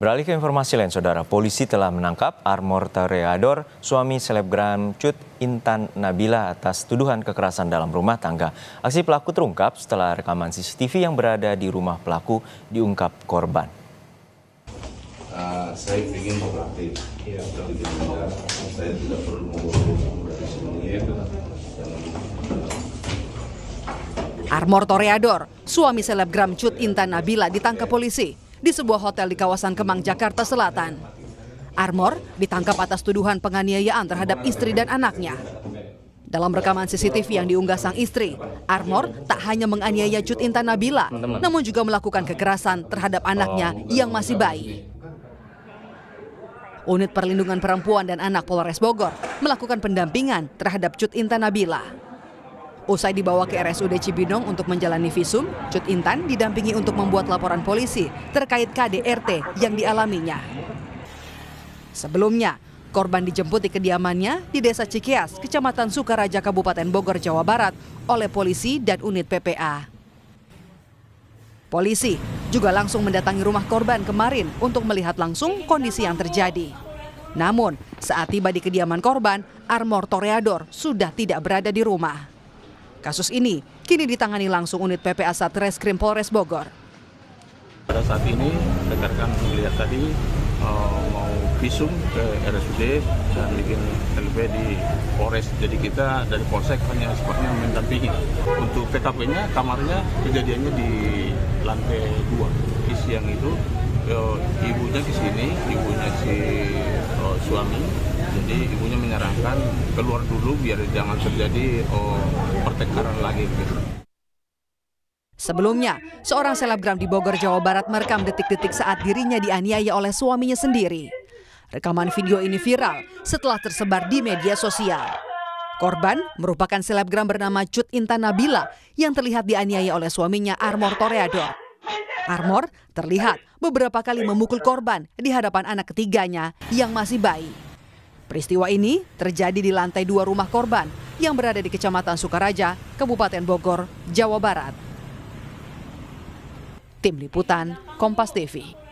Beralih ke informasi lain, saudara, polisi telah menangkap Armor Toreador, suami selebgram Cut Intan Nabila atas tuduhan kekerasan dalam rumah tangga. Aksi pelaku terungkap setelah rekaman CCTV yang berada di rumah pelaku diungkap korban. Saya ingin berarti, ya, saya tidak perlu mengurus dari sini. Armor Toreador, suami selebgram Cut Intan Nabila, ditangkap polisi di sebuah hotel di kawasan Kemang, Jakarta Selatan. Armor ditangkap atas tuduhan penganiayaan terhadap istri dan anaknya. Dalam rekaman CCTV yang diunggah sang istri, Armor tak hanya menganiaya Cut Intan Nabila, namun juga melakukan kekerasan terhadap anaknya yang masih bayi. Unit Perlindungan Perempuan dan Anak Polres Bogor melakukan pendampingan terhadap Cut Intan Nabila. Usai dibawa ke RSUD Cibinong untuk menjalani visum, Cut Intan didampingi untuk membuat laporan polisi terkait KDRT yang dialaminya. Sebelumnya, korban dijemput di kediamannya di Desa Cikeas, Kecamatan Sukaraja, Kabupaten Bogor, Jawa Barat oleh polisi dan unit PPA. Polisi juga langsung mendatangi rumah korban kemarin untuk melihat langsung kondisi yang terjadi. Namun, saat tiba di kediaman korban, Armor Toreador sudah tidak berada di rumah. Kasus ini kini ditangani langsung unit PPA Satreskrim Polres Bogor. Pada saat ini rekan-rekan melihat tadi mau visum ke RSUD dan bikin LB di Polres. Jadi kita dari Polsek hanya sepatnya mendampingi. Untuk TKP-nya, kamarnya kejadiannya di lantai 2. Di siang itu ibunya ke sini, ibunya si suami. Jadi ibunya menyarankan keluar dulu biar jangan terjadi pertengkaran lagi. Sebelumnya, seorang selebgram di Bogor, Jawa Barat merekam detik-detik saat dirinya dianiaya oleh suaminya sendiri. Rekaman video ini viral setelah tersebar di media sosial. Korban merupakan selebgram bernama Cut Intan Nabila yang terlihat dianiaya oleh suaminya, Armor Toreador. Armor terlihat beberapa kali memukul korban di hadapan anak ketiganya yang masih bayi. Peristiwa ini terjadi di lantai 2 rumah korban yang berada di Kecamatan Sukaraja, Kabupaten Bogor, Jawa Barat. Tim Liputan, Kompas TV.